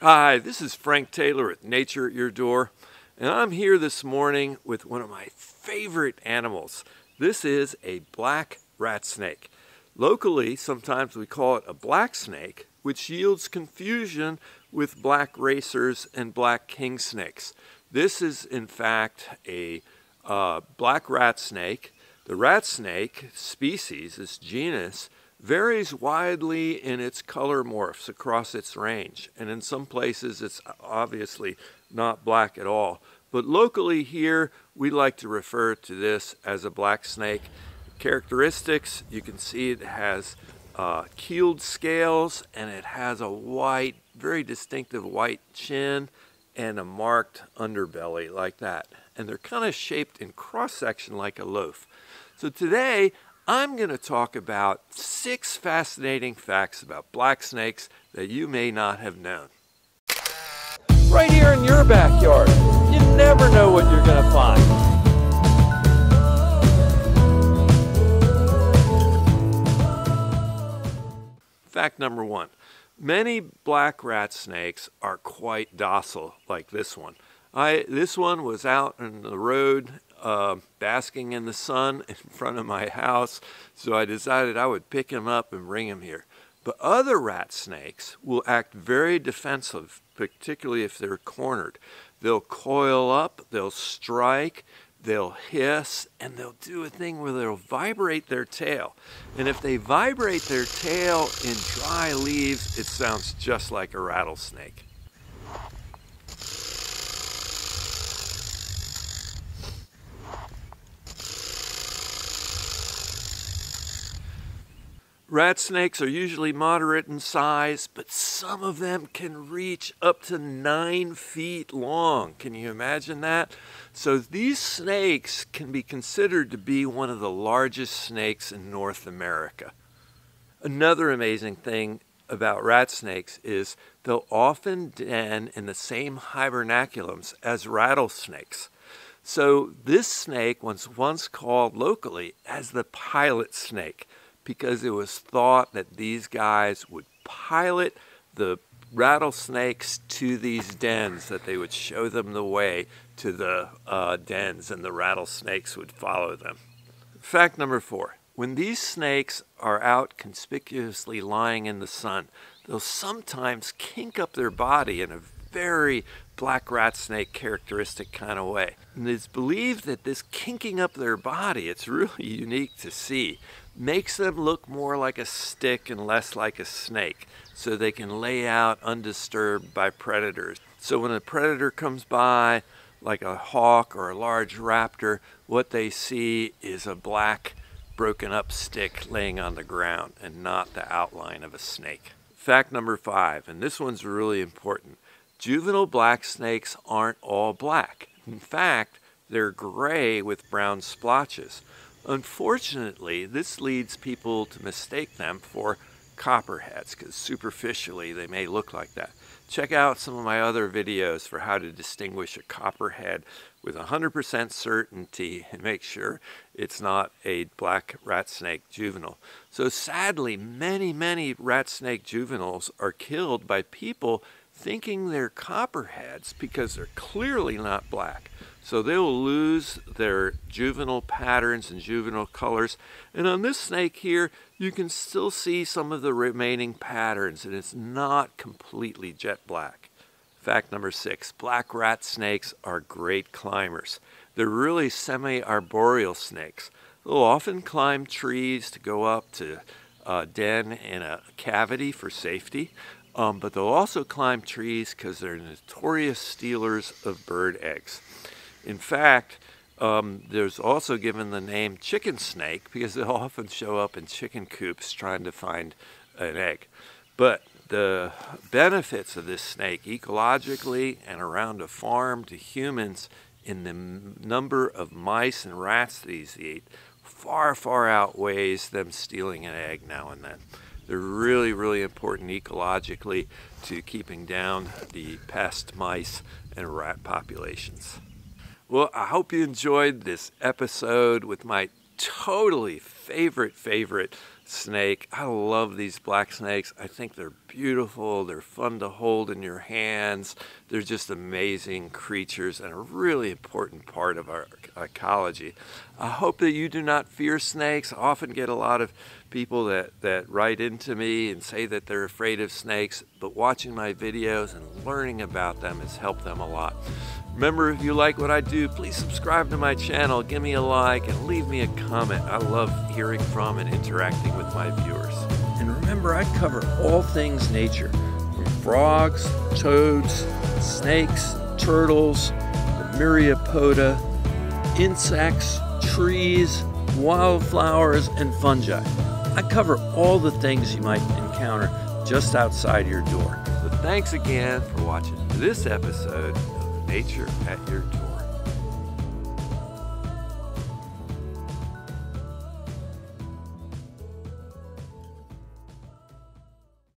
Hi, this is Frank Taylor with Nature at Your Door, and I'm here this morning with one of my favorite animals. This is a black rat snake. Locally, sometimes we call it a black snake, which yields confusion with black racers and black king snakes. This is, in fact, a black rat snake. The rat snake species, this genus, varies widely in its color morphs across its range, and in some places it's obviously not black at all. But locally here, we like to refer to this as a black snake. Characteristics, you can see it has keeled scales, and it has a white, very distinctive white chin and a marked underbelly like that. And they're kind of shaped in cross-section like a loaf. So today, I'm going to talk about 6 fascinating facts about black snakes that you may not have known. Right here in your backyard, you never know what you're going to find. Fact number 1. Many black rat snakes are quite docile, like this one. This one was out on the road basking in the sun in front of my house, so I decided I would pick him up and bring him here. But other rat snakes will act very defensive, particularly if they're cornered. They'll coil up, they'll strike, they'll hiss, and they'll do a thing where they'll vibrate their tail. And if they vibrate their tail in dry leaves, it sounds just like a rattlesnake. Rat snakes are usually moderate in size, but some of them can reach up to 9 feet long. Can you imagine that? So these snakes can be considered to be one of the largest snakes in North America. Another amazing thing about rat snakes is they'll often den in the same hibernaculums as rattlesnakes. So this snake was once called locally as the pilot snake, because it was thought that these guys would pilot the rattlesnakes to these dens, that they would show them the way to the dens, and the rattlesnakes would follow them. Fact number 4. When these snakes are out conspicuously lying in the sun, they'll sometimes kink up their body in a very black rat snake characteristic kind of way. And it's believed that this kinking up their body, it's really unique to see, makes them look more like a stick and less like a snake, so they can lay out undisturbed by predators. So when a predator comes by, like a hawk or a large raptor, what they see is a black broken up stick laying on the ground and not the outline of a snake. Fact number 5, and this one's really important. Juvenile black snakes aren't all black. In fact, they're gray with brown splotches. Unfortunately, this leads people to mistake them for copperheads, because superficially they may look like that. Check out some of my other videos for how to distinguish a copperhead with 100% certainty and make sure it's not a black rat snake juvenile. So sadly, many rat snake juveniles are killed by people thinking they're copperheads because they're clearly not black. So they'll lose their juvenile patterns and juvenile colors. And on this snake here, you can still see some of the remaining patterns, and it's not completely jet black. Fact number 6, black rat snakes are great climbers. They're really semi-arboreal snakes. They'll often climb trees to go up to a den in a cavity for safety. But they'll also climb trees because they're notorious stealers of bird eggs. In fact, there's also given the name chicken snake because they'll often show up in chicken coops trying to find an egg. But the benefits of this snake ecologically and around a farm to humans in the number of mice and rats these eat far outweighs them stealing an egg now and then. They're really important ecologically to keeping down the pest, mice, and rat populations. Well, I hope you enjoyed this episode with my totally favorite snake. I love these black snakes. I think they're beautiful, they're fun to hold in your hands, they're just amazing creatures and a really important part of our ecology. I hope that you do not fear snakes. I often get a lot of people that write into me and say that they're afraid of snakes, but watching my videos and learning about them has helped them a lot. Remember, if you like what I do, please subscribe to my channel, give me a like, and leave me a comment. I love hearing from and interacting with my viewers. And remember, I cover all things nature, from frogs, toads, snakes, turtles, the myriapoda, insects, trees, wildflowers, and fungi. I cover all the things you might encounter just outside your door. So thanks again for watching this episode of Nature at Your Door.